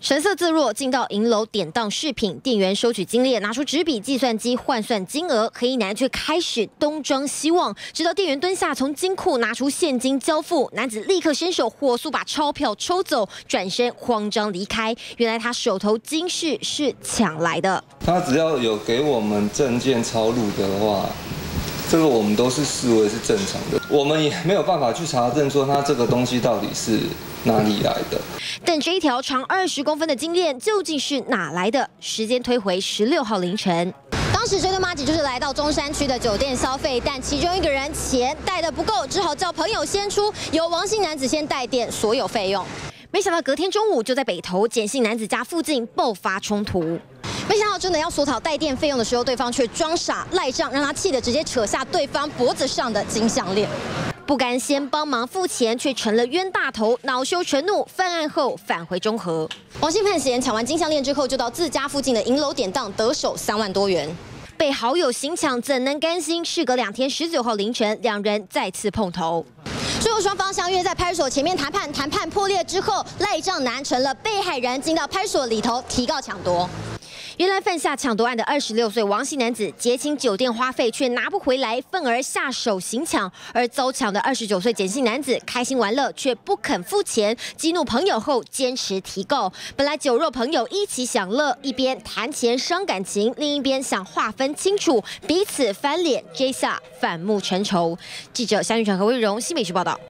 神色自若进到银楼典当饰品，店员收取金链，拿出纸笔、计算机换算金额。黑衣男却开始东张西望，直到店员蹲下从金库拿出现金交付，男子立刻伸手火速把钞票抽走，转身慌张离开。原来他手头金饰是抢来的。他只要有给我们证件抄录的话，这个我们都是视为是正常的，我们也没有办法去查证说他这个东西到底是 哪里来的？但这一条长20公分的金链究竟是哪来的？时间推回16号凌晨，当时这对妈吉就是来到中山区的酒店消费，但其中一个人钱带的不够，只好叫朋友先出，由王姓男子先代垫所有费用。没想到隔天中午就在北投简姓男子家附近爆发冲突。 没想到真的要索讨代垫费用的时候，对方却装傻赖账，让他气得直接扯下对方脖子上的金项链。不甘先帮忙付钱，却成了冤大头，恼羞成怒，犯案后返回中和。王姓判嫌抢完金项链之后，就到自家附近的银楼典当得手3万多元。 被好友行抢，怎能甘心？事隔2天，19号凌晨，两人再次碰头。最后双方相约在派出所前面谈判，谈判破裂之后，赖账男成了被害人，进到派出所里头提告抢夺。原来犯下抢夺案的26岁王姓男子结清酒店花费却拿不回来，愤而下手行抢；而遭抢的29岁简姓男子开心玩乐却不肯付钱，激怒朋友后坚持提告。本来酒肉朋友一起享乐，一边谈钱伤感情，另一边想划分 清楚彼此翻脸，这下反目成仇。记者夏玉成、何卫荣，新北市报道。